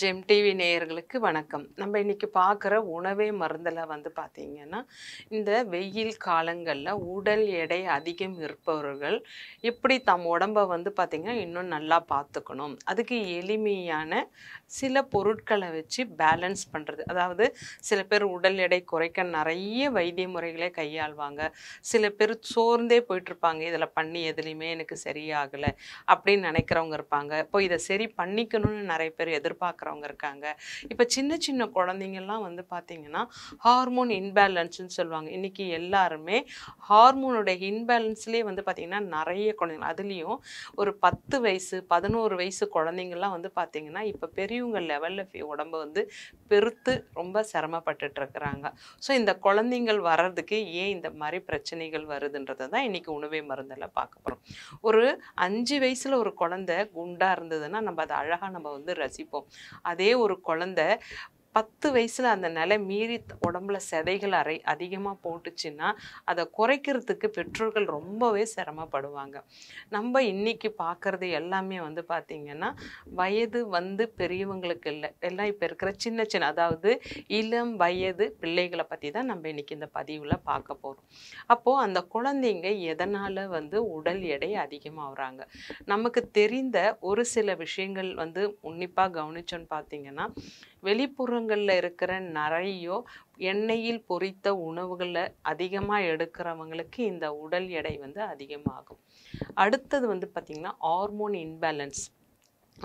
GeM TV நேயர்களுக்கு வணக்கம். நம்ம இன்னைக்கு பார்க்குற உணவே மருந்தில் வந்து பார்த்திங்கன்னா, இந்த வெயில் காலங்களில் உடல் எடை அதிகம் இருப்பவர்கள் எப்படி தம் உடம்பை வந்து பார்த்திங்கன்னா இன்னும் நல்லா பார்த்துக்கணும், அதுக்கு எளிமையான சில பொருட்களை வச்சு பேலன்ஸ் பண்ணுறது. அதாவது சில பேர் உடல் எடை குறைக்க நிறைய வைத்திய முறைகளை கையாள்வாங்க, சில பேர் சோர்ந்தே போயிட்டுருப்பாங்க, இதில் பண்ணி எதுலேயுமே எனக்கு சரியாகலை அப்படின்னு நினைக்கிறவங்க இருப்பாங்க. இப்போ இதை சரி பண்ணிக்கணும்னு நிறைய பேர் எதிர்பார்க்க இருக்காங்க. இப்ப சின்ன சின்ன குழந்தைங்கள்லாம் வந்து பாத்தீங்கன்னா ஹார்மோன் இன்பேலன்ஸ்னு சொல்லுவாங்க. இன்னைக்கு எல்லாருமே ஹார்மோனோட இன்பேலன்ஸ்லயே வந்து பாத்தீங்கன்னா நிறைய குழந்தைங்க, அதுலயும் ஒரு 10 வயசு 11 வயசு குழந்தைங்கள்லாம் வந்து பாத்தீங்கன்னா இப்ப பெரியவங்க லெவல்ல உடம்பு வந்து பெருத்து ரொம்ப சிரமப்பட்டுட்டு இருக்கிறாங்க. ஸோ இந்த குழந்தைகள் வர்றதுக்கு ஏன் இந்த மாதிரி பிரச்சனைகள் வருதுன்றதான் இன்னைக்கு உணவே மருந்துல பார்க்க போறோம். ஒரு 5 வயசுல ஒரு குழந்தை குண்டா இருந்ததுன்னா நம்ம அதை அழகா நம்ம வந்து ரசிப்போம். அதே ஒரு குழந்தை 10 வயசில் அந்த நிலை மீறி உடம்புல செதைகள் அதிகமாக போட்டுச்சுன்னா அதை குறைக்கிறதுக்கு பெற்றோர்கள் ரொம்பவே சிரமப்படுவாங்க. நம்ம இன்றைக்கி பார்க்குறது எல்லாமே வந்து பார்த்திங்கன்னா வயது வந்து பெரியவங்களுக்கு இல்லை, எல்லாம் இப்போ இருக்கிற சின்ன சின்ன அதாவது இளம் வயது பிள்ளைகளை பற்றி தான் நம்ம இன்றைக்கி இந்த பதிவில் பார்க்க போகிறோம். அப்போது அந்த குழந்தைங்க எதனால் வந்து உடல் எடை அதிகமாகறாங்க, நமக்கு தெரிந்த ஒரு சில விஷயங்கள் வந்து உன்னிப்பாக கவனிச்சோன்னு பார்த்திங்கன்னா, வெளிப்புறங்களில் இருக்கிற நிறைய எண்ணெயில் பொரித்த உணவுகளை அதிகமாக எடுக்கிறவங்களுக்கு இந்த உடல் எடை வந்து அதிகமாகும். அடுத்தது வந்து பார்த்திங்கன்னா ஹார்மோன் இன்பேலன்ஸ்.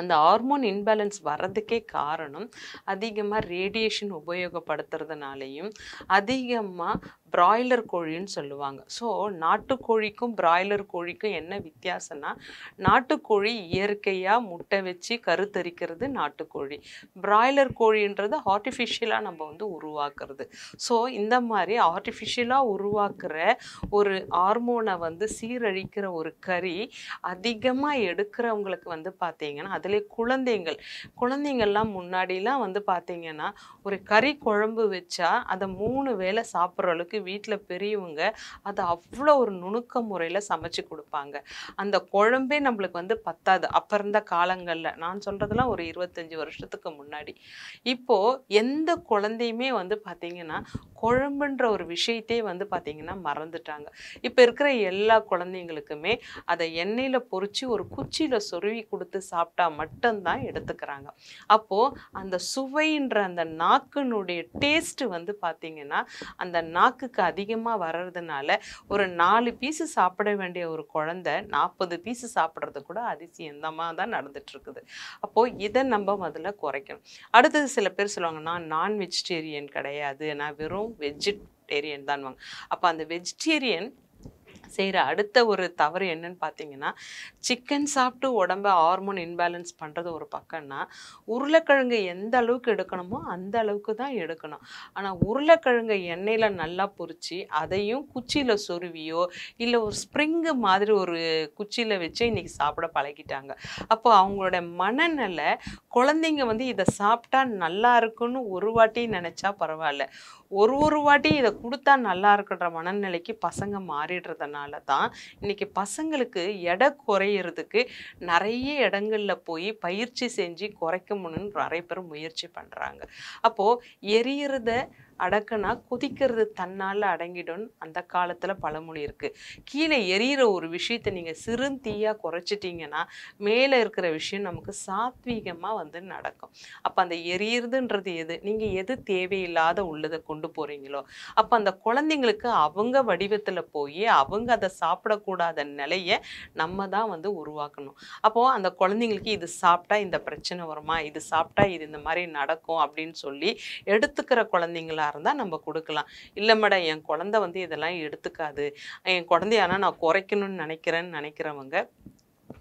அந்த ஹார்மோன் இன்பேலன்ஸ் வர்றதுக்கே காரணம் அதிகமாக ரேடியேஷன் உபயோகப்படுத்துறதுனாலையும் அதிகமாக பிராய்லர் கோழின்னு சொல்லுவாங்க. ஸோ நாட்டுக்கோழிக்கும் பிராய்லர் கோழிக்கும் என்ன வித்தியாசம்னா, நாட்டுக்கோழி இயற்கையாக முட்டை வச்சு கருத்தரிக்கிறது நாட்டுக்கோழி, பிராய்லர் கோழின்றது ஆர்டிஃபிஷியலாக நம்ம வந்து உருவாக்குறது. ஸோ இந்த மாதிரி ஆர்டிஃபிஷியலாக உருவாக்குற ஒரு ஹார்மோனை வந்து சீரழிக்கிற ஒரு கறி அதிகமாக எடுக்கிறவங்களுக்கு வந்து பார்த்திங்கன்னா, அதுலேயே குழந்தைங்கள்லாம் முன்னாடிலாம் வந்து பார்த்திங்கன்னா ஒரு கறி குழம்பு வச்சா அதை 3 வேளை சாப்பிட்ற அளவுக்கு வீட்டில் பெரியவங்க அதை அவ்வளோ ஒரு நுணுக்க முறையில் சமைச்சு கொடுப்பாங்க. அந்த குழம்பே நம்மளுக்கு வந்து பத்தாது அப்போ இருந்த காலங்களில். நான் சொல்கிறதுலாம் ஒரு 25 வருஷத்துக்கு முன்னாடி. இப்போது எந்த குழந்தையுமே வந்து பார்த்திங்கன்னா குழம்புன்ற ஒரு விஷயத்தையே வந்து பார்த்திங்கன்னா மறந்துட்டாங்க. இப்போ இருக்கிற எல்லா குழந்தைங்களுக்குமே அதை எண்ணெயில் பொறிச்சு ஒரு குச்சியில் சொருவி கொடுத்து சாப்பிட்டா மட்டும்தான் எடுத்துக்கிறாங்க. அப்போது அந்த சுவைன்ற அந்த நாக்கினுடைய டேஸ்ட்டு வந்து பார்த்திங்கன்னா அந்த நாக்குக்கு அதிகமாக வர்றதுனால ஒரு 4 பீஸு சாப்பிட வேண்டிய ஒரு குழந்தை 40 பீஸு சாப்பிட்றது கூட அதிசயந்தமாக தான் நடந்துட்டுருக்குது. அப்போது இதை நம்ம முதல்ல குறைக்கணும். அடுத்தது சில பேர் சொல்லுவாங்க, நான் நான் வெஜிடேரியன் கிடையாது, நான் வெறும் வெஜிடேரியன் தான் வாங்க. அப்போ அந்த வெஜிடேரியன் செய்கிற அடுத்த ஒரு தவறு என்னன்னு பார்த்தீங்கன்னா, சிக்கன் சாப்பிட்டு உடம்பை ஹார்மோன் இன்பேலன்ஸ் பண்ணுறது ஒரு பக்கம்னா, உருளைக்கிழங்கு எந்த அளவுக்கு எடுக்கணுமோ அந்த அளவுக்கு தான் எடுக்கணும். ஆனால் உருளைக்கிழங்கை எண்ணெயில் நல்லா பொரிச்சு அதையும் குச்சியில் சொருவியோ இல்லை ஒரு ஸ்ப்ரிங்கு மாதிரி ஒரு குச்சியில் வச்சு இன்றைக்கி சாப்பிட பழகிட்டாங்க. அப்போ அவங்களோட மனநிலை, குழந்தைங்க வந்து இதை சாப்பிட்டா நல்லா இருக்குன்னு ஒரு வாட்டி நினச்சா பரவாயில்ல, ஒரு வாட்டி இதை கொடுத்தா நல்லா இருக்குன்ற மனநிலைக்கு பசங்க மாறிடுறதுனால தான் இன்னைக்கு பசங்களுக்கு எடை குறையிறதுக்கு நிறைய இடங்கள்ல போய் பயிற்சி செஞ்சு குறைக்கணும்னு நிறைய பேர் முயற்சி பண்றாங்க. அப்போ எரியறத அடக்குனா கொதிக்கிறது தன்னால் அடங்கிடும். அந்த காலத்தில் பழமொழி இருக்குது, கீழே எரியிற ஒரு விஷயத்தை நீங்கள் சிறுந்தீயாக குறைச்சிட்டிங்கன்னா மேலே இருக்கிற விஷயம் நமக்கு சாத்வீகமாக வந்து நடக்கும். அப்போ அந்த எரியிறதுன்றது எது, நீங்கள் எது தேவையில்லாத உள்ளதை கொண்டு போகிறீங்களோ. அப்போ அந்த குழந்தைங்களுக்கு அவங்க வடிவத்தில் போய் அவங்க அதை சாப்பிடக்கூடாத நிலையை நம்ம தான் வந்து உருவாக்கணும். அப்போது அந்த குழந்தைங்களுக்கு இது சாப்பிட்டா இந்த பிரச்சனை வருமா, இது சாப்பிட்டா இது இந்த மாதிரி நடக்கும் அப்படின்னு சொல்லி எடுத்துக்கிற குழந்தைங்கள இருந்தால் நம்ம கொடுக்கலாம். இல்லை மேடம், என் குழந்தை வந்து இதெல்லாம் எடுத்துக்காது, என் குழந்தையானா நான் குறைக்கணும்னு நினைக்கிறவங்க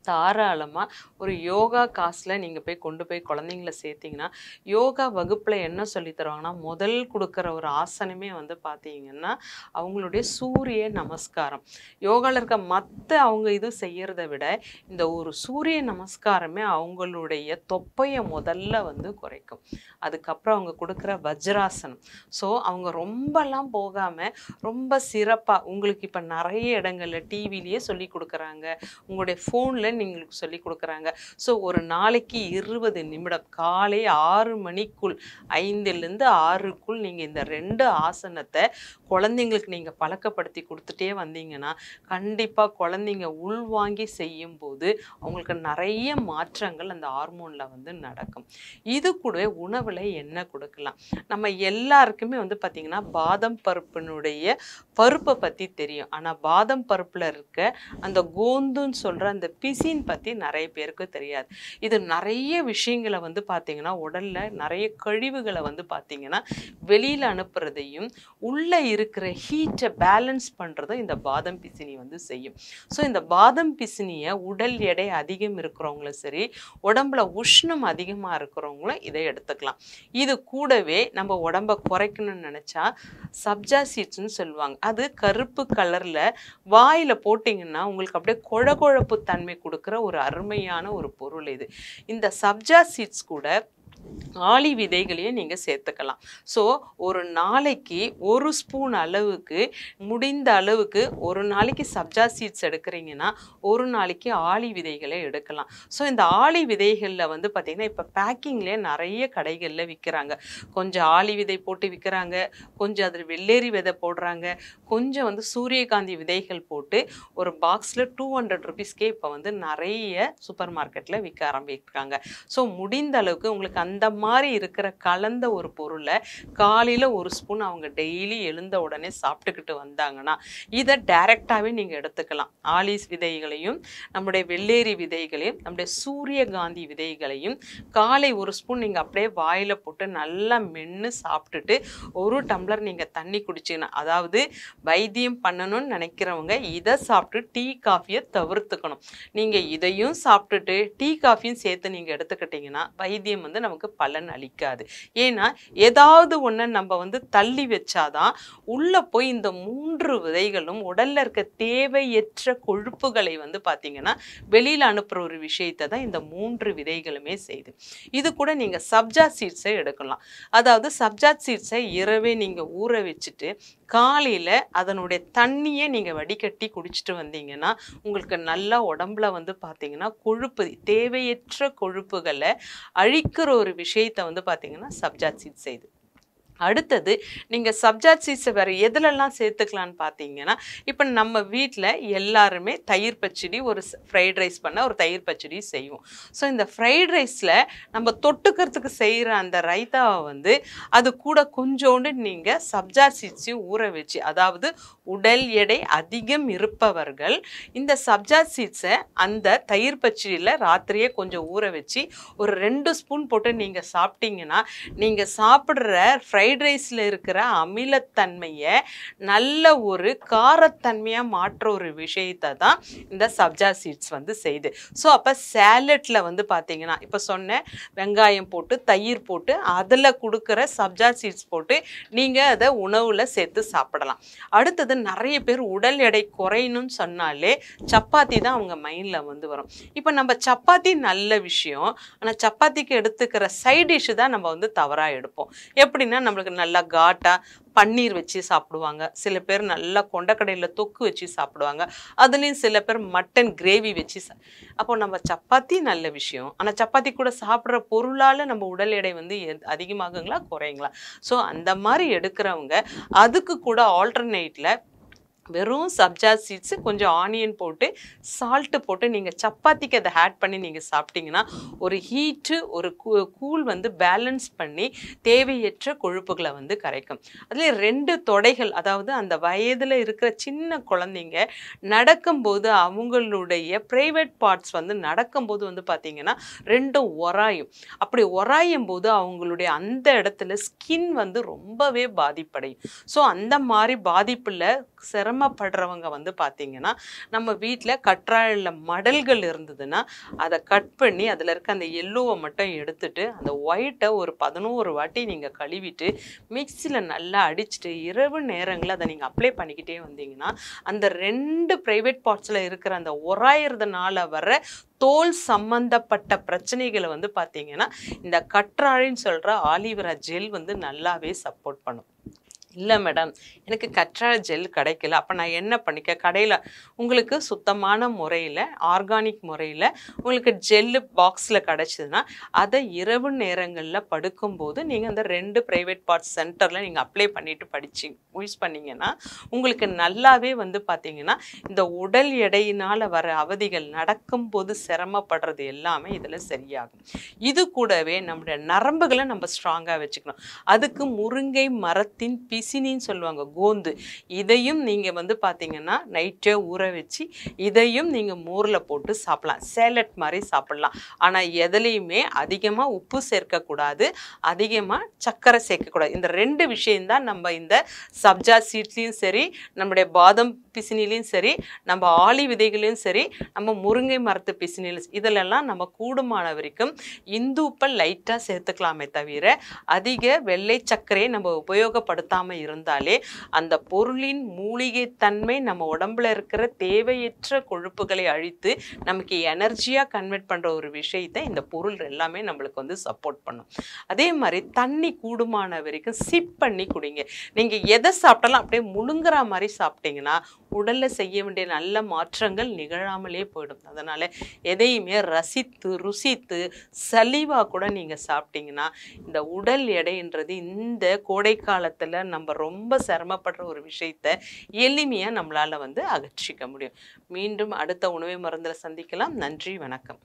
தாராளமாக ஒரு யோகா காசில் நீங்கள் போய் கொண்டு போய் குழந்தைங்கள சேர்த்திங்கன்னா, யோகா வகுப்பில் என்ன சொல்லி தருவாங்கன்னா, முதல் கொடுக்குற ஒரு ஆசனமே வந்து பார்த்திங்கன்னா அவங்களுடைய சூரிய நமஸ்காரம். யோகாவில் இருக்க மற்ற அவங்க இது செய்கிறத விட இந்த ஒரு சூரிய நமஸ்காரமே அவங்களுடைய தொப்பையை முதல்ல வந்து குறைக்கும். அதுக்கப்புறம் அவங்க கொடுக்குற வஜ்ராசனம். ஸோ அவங்க ரொம்பலாம் போகாமல் ரொம்ப சிறப்பாக, உங்களுக்கு இப்போ நிறைய இடங்களில் டிவிலேயே சொல்லி கொடுக்குறாங்க, உங்களுடைய ஃபோனில் நீங்களுக்கு சொல்லி கொடுக்கறாங்க. சோ ஒரு நாளைக்கு 20 நிமிடம் காலை 6 மணிக்குள் 5 ல் இருந்து 6 க்குள் நீங்க இந்த ரெண்டு ஆசனத்தை குழந்தைகளுக்கு நீங்க பழக்கப்படுத்தி கொடுத்துட்டே வந்தீங்கனா கண்டிப்பா குழந்தைங்க உள்வாங்கி செய்யும்போது அவங்களுக்கு நிறைய மாற்றங்கள் அந்த ஹார்மோன்ல வந்து நடக்கும். இது கூடவே உணவுல என்ன கொடுக்கலாம்? நம்ம எல்லாருக்குமே வந்து பாத்தீங்கன்னா பாதாம் பருப்பினுடைய பருப்பு பத்தி தெரியும். ஆனா பாதாம் பருப்புல இருக்க அந்த கோந்துன்னு சொல்ற அந்த பிசின் பத்தி நிறைய பேருக்கு தெரியாது. இது நிறைய விஷயங்களை வந்து பாத்தீங்கன்னா உடல்ல நிறைய கழிவுகளை வந்து பாத்தீங்கன்னா வெளியில அனுப்புறதையும் உள்ள இருக்கிற ஹீட்டை பேலன்ஸ் பண்றதும் இந்த பாதாம் பிசினி வந்து செய்யும். சோ இந்த பாதாம் பிசினியை உடல் எடை அதிகம் இருக்கிறவங்களும் சரி உடம்புல உஷ்ணம் அதிகமா இருக்கிறவங்களும் இதை எடுத்துக்கலாம். இது கூடவே நம்ம உடம்ப குறைக்கணும்னு நினைச்சா சப்ஜா சீட்ஸ்னு சொல்லுவாங்க. அது கருப்பு கலர்ல வாயில போட்டிங்கன்னா உங்களுக்கு அப்படியே கொழகொழப்பு தன்மை கொடுக்கிற ஒரு அருமையான ஒரு பொருள் இது. இந்த சப்ஜா சீட்ஸ் கூட ஆளி விதைகளையும் நீங்க சேர்த்துக்கலாம். சோ ஒரு நாளைக்கு ஒரு ஸ்பூன் அளவுக்கு முடிந்த அளவுக்கு ஒரு நாளைக்கு சப்ஜா சீட்ஸ் எடுக்கிறீங்கன்னா ஒரு நாளைக்கு ஆளி விதைகளை எடுக்கலாம். சோ இந்த ஆளி விதைகள்ல வந்து பாத்தீங்கன்னா இப்ப பேக்கிங்ல நிறைய கடைகள்ல விற்கிறாங்க. கொஞ்சம் ஆளி விதை போட்டு விற்கிறாங்க, கொஞ்சம் அதில் வெள்ளேரி விதை போடுறாங்க, கொஞ்சம் வந்து சூரியகாந்தி விதைகள் போட்டு ஒரு பாக்ஸ்ல 200 ரூபீஸ்க்கே இப்ப வந்து நிறைய சூப்பர் மார்க்கெட்ல விற்க ஆரம்பிக்கிறாங்க. சோ முடிந்த அளவுக்கு உங்களுக்கு அந்த மாதிரி இருக்கிற கலந்த ஒரு பொருளை காலையில் ஒரு ஸ்பூன் அவங்க டெய்லி எழுந்த உடனே சாப்பிட்டுக்கிட்டு வந்தாங்கன்னா இதை டைரெக்டாகவே நீங்கள் எடுத்துக்கலாம். ஆலிஸ் விதைகளையும் நம்முடைய வெள்ளேரி விதைகளையும் நம்முடைய சூரியகாந்தி விதைகளையும் காலை ஒரு ஸ்பூன் நீங்கள் அப்படியே வாயில் போட்டு நல்லா மென்று சாப்பிட்டுட்டு ஒரு டம்ளர் நீங்கள் தண்ணி குடிச்சிங்கன்னா, அதாவது வைத்தியம் பண்ணணும்னு நினைக்கிறவங்க இதை சாப்பிட்டு டீ காஃபியை தவிர்த்துக்கணும். நீங்கள் இதையும் சாப்பிட்டுட்டு டீ காஃபியும் சேர்த்து நீங்கள் எடுத்துக்கிட்டிங்கன்னா வைத்தியம் வந்து நமக்கு பலன் அளிக்காது. ஏன்னா ஏதாவது ஒன்று நம்ம வந்து தள்ளி வச்சாதான் உள்ள போய் இந்த 3 விதைகளும் உடல்ல இருக்க தேவையற்ற கொழுப்புகளை வந்து பார்த்தீங்கன்னா வெளியில் அனுப்புற ஒரு விஷயத்தை தான் இந்த 3 விதைகளுமே செய்து. இது கூட நீங்க சப்ஜா சீட்ஸை எடுக்கலாம். அதாவது சப்ஜா சீட்ஸை இரவே நீங்க ஊற வச்சுட்டு காலையில அதனுடைய தண்ணியை நீங்க வடிகட்டி குடிச்சிட்டு வந்தீங்கன்னா உங்களுக்கு நல்லா உடம்புல வந்து பார்த்தீங்கன்னா கொழுப்பு தேவையற்ற கொழுப்புகளை அழிக்கிற ஒரு விஷயத்தை வந்து பார்த்தீங்கன்னா சப்ஜா சீட்ஸ் செய்து. அடுத்தது நீங்கள் சப்ஜா சீட்ஸை வேறு எதுலெல்லாம் சேர்த்துக்கலான்னு பார்த்தீங்கன்னா இப்போ நம்ம வீட்டில் எல்லாருமே தயிர் பச்சடி ஒரு ஃப்ரைட் ரைஸ் பண்ணால் ஒரு தயிர் பச்சடி செய்வோம். ஸோ இந்த ஃப்ரைட் ரைஸில் நம்ம தொட்டுக்கிறதுக்கு செய்கிற அந்த ரைத்தாவை வந்து அது கூட கொஞ்சோண்டு நீங்கள் சப்ஜா சீட்ஸையும் ஊற வச்சு, அதாவது உடல் எடை அதிகம் இருப்பவர்கள் இந்த சப்ஜா சீட்ஸை அந்த தயிர் பச்சடியில் ராத்திரியே கொஞ்சம் ஊற வச்சு ஒரு 2 ஸ்பூன் போட்டு நீங்கள் சாப்பிட்டீங்கன்னா நீங்கள் சாப்பிட்ற ஃப்ரைட் ரைஸில் இருக்கிற அமிலத்தன்மையை நல்ல ஒரு காரத்தன்மையாக மாற்ற ஒரு விஷயத்தை தான் இந்த சப்ஜா சீட்ஸ் வந்து செய்யுது. ஸோ அப்போ சேலட்டில் வந்து பார்த்தீங்கன்னா இப்போ சொன்னேன் வெங்காயம் போட்டு தயிர் போட்டு அதில் கொடுக்குற சப்ஜா சீட்ஸ் போட்டு நீங்கள் அதை உணவில் சேர்த்து சாப்பிடலாம். அடுத்தது நிறைய பேர் உடல் எடை குறையணும்னு சொன்னாலே சப்பாத்தி தான் அவங்க மைண்டில் வந்து வரும். இப்போ நம்ம சப்பாத்தி நல்ல விஷயம், ஆனால் சப்பாத்திக்கு எடுத்துக்கிற சைட் டிஷ்ஷு தான் நம்ம வந்து தவறாக எடுப்போம். எப்படின்னா நம்மளுக்கு நல்லா காட்டா பன்னீர் வச்சு சாப்பிடுவாங்க, சில பேர் நல்லா கொண்டக்கடையில் தொக்கு வச்சு சாப்பிடுவாங்க, அதுலேயும் சில பேர் மட்டன் கிரேவி வச்சு. அப்போ நம்ம சப்பாத்தி நல்ல விஷயம், ஆனால் சப்பாத்தி கூட சாப்பிட்ற பொருளால் நம்ம உடல் எடை வந்து அதிகமாகுங்களா குறையுங்களா? ஸோ அந்த மாதிரி எடுக்கிறவங்க அதுக்கு கூட ஆல்டர்னேட்டில் வெறும் சப்ஜா சீட்ஸு கொஞ்சம் ஆனியன் போட்டு சால்ட்டு போட்டு நீங்கள் சப்பாத்திக்கு அதை ஆட் பண்ணி நீங்கள் சாப்பிட்டிங்கன்னா ஒரு ஹீட்டு ஒரு கூல் வந்து பேலன்ஸ் பண்ணி தேவையற்ற கொழுப்புகளை வந்து கரைக்கும். அதுலேயே 2 தொடைகள், அதாவது அந்த வயதில் இருக்கிற சின்ன குழந்தைங்க நடக்கும்போது அவங்களுடைய ப்ரைவேட் பார்ட்ஸ் வந்து நடக்கும்போது வந்து பார்த்திங்கன்னா 2 உராயும். அப்படி உராயும் போது அவங்களுடைய அந்த இடத்துல ஸ்கின் வந்து ரொம்பவே பாதிப்படையும். ஸோ அந்த மாதிரி பாதிப்பில் சிரமப்படுறவங்க வந்து பார்த்தீங்கன்னா நம்ம வீட்டில் கற்றாழையில் மடல்கள் இருந்ததுன்னா அதை கட் பண்ணி அதில் இருக்க அந்த எல்லோவை மட்டும் எடுத்துட்டு அந்த ஒயிட்டை ஒரு 11 வாட்டி நீங்கள் கழுவிட்டு மிக்சியில் நல்லா அடிச்சுட்டு இரவு நேரங்களில் அதை நீங்கள் அப்ளை பண்ணிக்கிட்டே வந்தீங்கன்னா அந்த 2 பிரைவேட் பார்ட்ஸில் இருக்கிற அந்த உராயிறதுனால வர்ற தோல் சம்பந்தப்பட்ட பிரச்சனைகளை வந்து பார்த்தீங்கன்னா இந்த கற்றாழைன்னு சொல்கிற ஆலிவரா ஜெல் வந்து நல்லாவே சப்போர்ட் பண்ணும். இல்ல மேடம் எனக்கு கற்றாழை ஜெல் கிடைக்கல அப்ப நான் என்ன பண்ணிக்க கடையில உங்களுக்கு சுத்தமான முறையில ஆர்கானிக் முறையில உங்களுக்கு ஜெல் பாக்ஸ்ல கிடைச்சதுனா அத இரவு நேரங்கள்ல படுக்கும்போது நீங்க அந்த ரெண்டு பிரைவேட் பார்ட்ஸ் சென்டர்ல நீங்க அப்ளை பண்ணிட்டு படிச்சி யூஸ் பண்ணீங்கனா உங்களுக்கு நல்லாவே வந்து பாத்தீங்கன்னா இந்த உடல் எடையினால வர அவதிகள் நடக்கும்போது சிரமப்படுறது எல்லாமே இதல சரியாகும் இது கூடவே நம்ம நரம்புகளை நம்ம ஸ்ட்ராங்கா வெச்சுக்கணும் அதுக்கு முருங்கை மரத்தின் பிசினின்னு சொல்வாங்க கோந்து இதையும் நீங்க வந்து பாத்தீங்கன்னா நைட் ஊற வெச்சி இதையும் நீங்க மோர்ல போட்டு சாப்பிடலாம் சாலட் மாதிரி சாப்பிடலாம் ஆனா எதலயுமே அதிகமா உப்பு சேர்க்க கூடாது அதிகமா சக்கரை சேர்க்க கூடாது இந்த ரெண்டு விஷயம் தான் நம்ம இந்த சப்ஜா சீட்லயும் சரி நம்மளுடைய பாதாம் பிசினிலயும் சரி நம்ம ஆளி விதைகளையும் சரி நம்ம முருங்கை மரத்து பிசினில இதெல்லாம் நம்ம கூடுமான வரைக்கும் இந்துப்ப லைட்டா சேர்த்துக்கலாமே தவிர அதிக வெள்ளை சக்கரையை நம்ம உபயோகப்படுத்த இருந்தாலே அந்த பொருளின் மூலிகை தன்மை நம்ம உடம்புல இருக்கிற தேவையற்ற கொழுப்புகளை அழித்து நமக்கு எனர்ஜியா கன்வெர்ட் பண்ற ஒரு விஷயத்தை இந்த பொருள் எல்லாமே நமக்கு வந்து சப்போர்ட் பண்ணும் அதே மாதிரி தண்ணி கூடுமான வரைக்கும் சிப் பண்ணி குடிங்க நீங்க எதை சாப்பிட்டாலும் அப்படியே முழுங்கற மாதிரி சாப்பிட்டீங்கனா உடல்ல செய்ய வேண்டிய நல்ல மாற்றங்கள் நிகழாமலே போய்டும் அதனால எதையுமே ரசித்து ருசித்து சலிவா கூட நீங்க சாப்பிட்டீங்கனா இந்த உடல் எடைன்றது இந்த கோடை காலத்துல நம்ம ரொம்ப சிரமப்படுற ஒரு விஷயத்தை எளிமையா நம்மளால வந்து அகற்றிக்க முடியும் மீண்டும் அடுத்த உணவை மருந்தில சந்திக்கலாம் நன்றி வணக்கம்